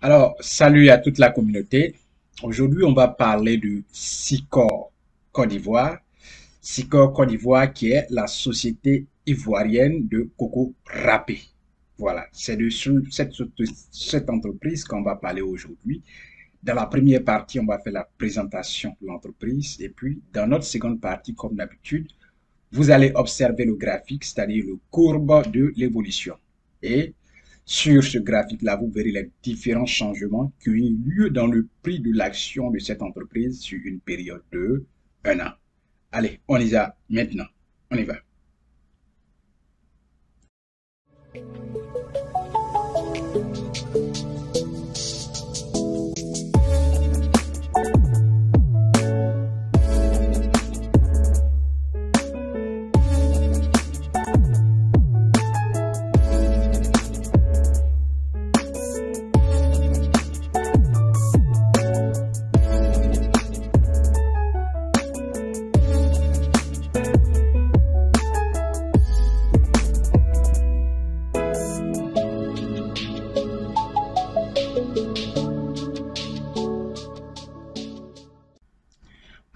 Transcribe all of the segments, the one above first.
Alors, salut à toute la communauté. Aujourd'hui, on va parler du SICOR Côte d'Ivoire. SICOR Côte d'Ivoire qui est la société ivoirienne de coco râpé. Voilà, c'est de cette entreprise qu'on va parler aujourd'hui. Dans la première partie, on va faire la présentation de l'entreprise. Et puis, dans notre seconde partie, comme d'habitude, vous allez observer le graphique, c'est-à-dire le courbe de l'évolution. Et sur ce graphique-là, vous verrez les différents changements qui ont eu lieu dans le prix de l'action de cette entreprise sur une période de 1 an. Allez, on y va maintenant. On y va.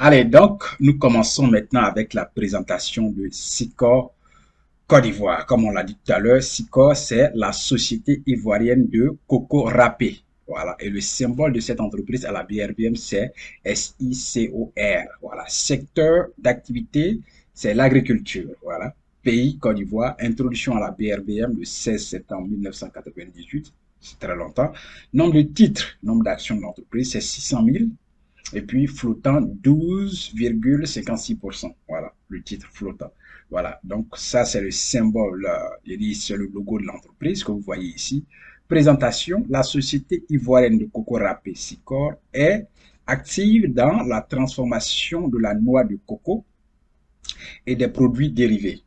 Allez, donc, nous commençons maintenant avec la présentation de SICOR Côte d'Ivoire. Comme on l'a dit tout à l'heure, SICOR, c'est la société ivoirienne de coco râpé. Voilà. Et le symbole de cette entreprise à la BRBM, c'est SICOR. Voilà. Secteur d'activité, c'est l'agriculture. Voilà. Pays, Côte d'Ivoire. Introduction à la BRBM le 16 septembre 1998. C'est très longtemps. Nombre de titres, nombre d'actions de l'entreprise, c'est 600 000. Et puis flottant 12,56%. Voilà, le titre flottant. Voilà, donc ça c'est le symbole, c'est le logo de l'entreprise que vous voyez ici. Présentation, la société ivoirienne de coco râpé SICOR est active dans la transformation de la noix de coco et des produits dérivés.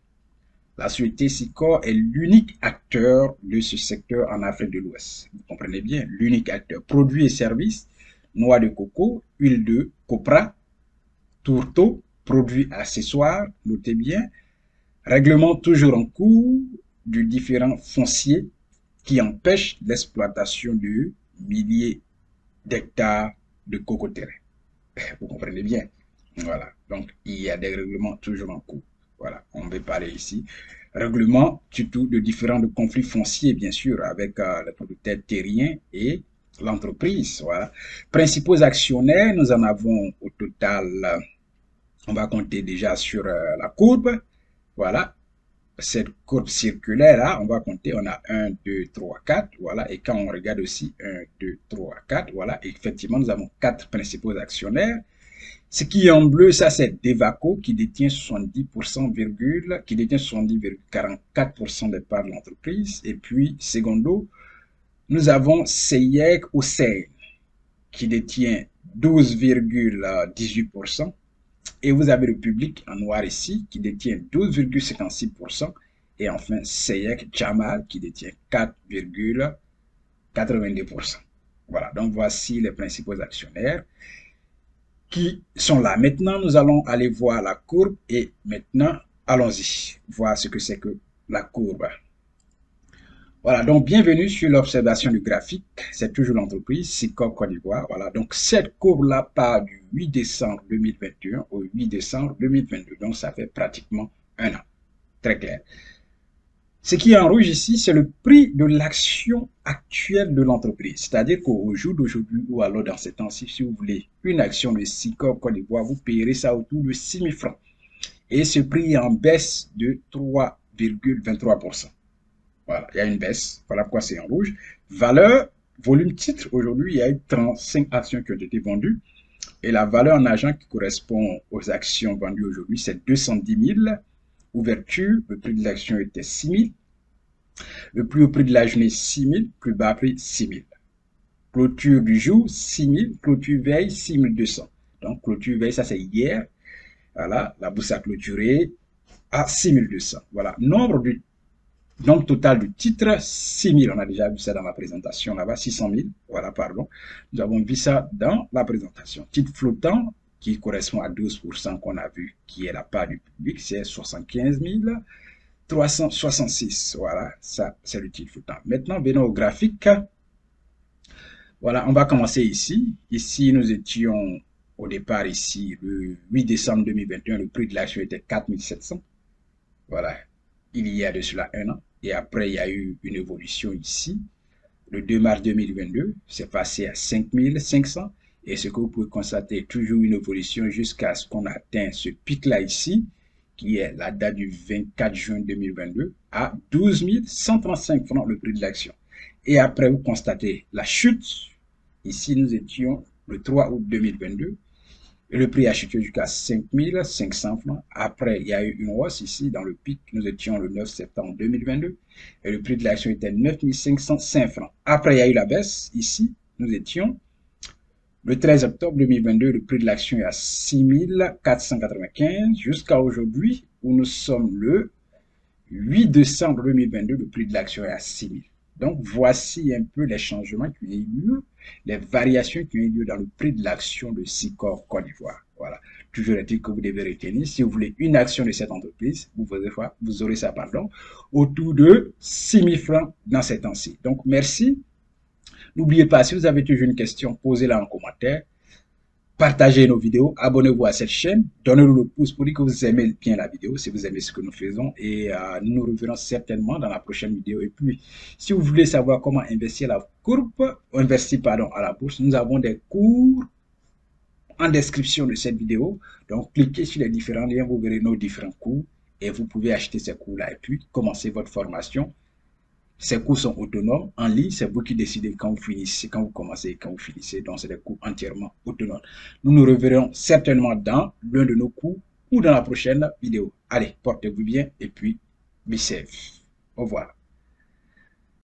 La société SICOR est l'unique acteur de ce secteur en Afrique de l'Ouest. Vous comprenez bien, l'unique acteur. Produits et services, noix de coco, huile de copra, tourteau, produits accessoires, notez bien, règlement toujours en cours du différent foncier qui empêche l'exploitation de milliers d'hectares de cocoteraies. Vous comprenez bien. Voilà, donc il y a des règlements toujours en cours. Voilà, on va parler ici. Règlement surtout de différents conflits fonciers, bien sûr, avec les producteurs terriens et l'entreprise, voilà. Principaux actionnaires, nous en avons au total, on va compter déjà sur la courbe, voilà, cette courbe circulaire là, on va compter, on a 1, 2, 3, 4, voilà, et quand on regarde aussi 1, 2, 3, 4, voilà, effectivement nous avons 4 principaux actionnaires. Ce qui est en bleu, ça c'est Devaco qui détient 70,44% des parts de l'entreprise, et puis secondo, nous avons Seyek Osei qui détient 12,18%. Et vous avez le public en noir ici qui détient 12,56%. Et enfin Seyek Jamal qui détient 4,82%. Voilà, donc voici les principaux actionnaires qui sont là. Maintenant, nous allons aller voir la courbe et maintenant, allons-y voir ce que c'est que la courbe. Voilà, donc bienvenue sur l'observation du graphique, c'est toujours l'entreprise SICOR Côte d'Ivoire. Voilà, donc cette courbe-là part du 8 décembre 2021 au 8 décembre 2022, donc ça fait pratiquement 1 an, très clair. Ce qui est en rouge ici, c'est le prix de l'action actuelle de l'entreprise, c'est-à-dire qu'au jour d'aujourd'hui ou alors dans ces temps-ci, si vous voulez une action de SICOR Côte d'Ivoire, vous payerez ça autour de 6 000 francs. Et ce prix est en baisse de 3,23%. Voilà, il y a une baisse, voilà pourquoi c'est en rouge. Valeur, volume titre, aujourd'hui, il y a eu 35 actions qui ont été vendues. Et la valeur en argent qui correspond aux actions vendues aujourd'hui, c'est 210 000. Ouverture, le prix de l'action était 6 000. Le plus haut prix de la journée, 6 000. Plus bas prix, 6 000. Clôture du jour, 6 000. Clôture veille, 6 200. Donc, clôture veille, ça c'est hier. Voilà, la bourse a clôturé à 6 200. Voilà, nombre de donc, total du titre, 6 000. On a déjà vu ça dans la présentation là-bas, 600 000. Voilà, pardon. Nous avons vu ça dans la présentation. Titre flottant, qui correspond à 12% qu'on a vu, qui est la part du public, c'est 75 366. Voilà, ça, c'est le titre flottant. Maintenant, venons au graphique. Voilà, on va commencer ici. Ici, nous étions au départ ici, le 8 décembre 2021, le prix de l'action était 4700. Voilà, il y a de cela un an. Et après, il y a eu une évolution ici. Le 2 mars 2022, c'est passé à 5500. Et ce que vous pouvez constater, toujours une évolution jusqu'à ce qu'on atteigne ce pic-là ici, qui est la date du 24 juin 2022, à 12 135 francs le prix de l'action. Et après, vous constatez la chute. Ici, nous étions le 3 août 2022. Et le prix a chuté jusqu'à 5 500 francs. Après, il y a eu une hausse ici dans le pic. Nous étions le 9 septembre 2022. Et le prix de l'action était 9 505 francs. Après, il y a eu la baisse. Ici, nous étions le 13 octobre 2022. Le prix de l'action est à 6 495 jusqu'à aujourd'hui où nous sommes le 8 décembre 2022. Le prix de l'action est à 6 000. Donc, voici un peu les changements qui ont eu lieu, les variations qui ont eu lieu dans le prix de l'action de SICOR Côte d'Ivoire. Voilà. Toujours est-il que vous devez retenir, si vous voulez une action de cette entreprise, vous aurez ça, pardon, autour de 6 000 francs dans ces temps-ci. Donc, merci. N'oubliez pas, si vous avez toujours une question, posez-la en commentaire. Partagez nos vidéos, abonnez-vous à cette chaîne, donnez-nous le pouce pour dire que vous aimez bien la vidéo, si vous aimez ce que nous faisons, et nous reverrons certainement dans la prochaine vidéo. Et puis, si vous voulez savoir comment investir à la bourse, nous avons des cours en description de cette vidéo. Donc, cliquez sur les différents liens, vous verrez nos différents cours, et vous pouvez acheter ces cours-là, et puis commencer votre formation. Ces cours sont autonomes, en ligne, c'est vous qui décidez quand vous finissez, quand vous commencez et quand vous finissez. Donc, c'est des cours entièrement autonomes. Nous nous reverrons certainement dans l'un de nos cours ou dans la prochaine vidéo. Allez, portez-vous bien et puis, be safe. Au revoir.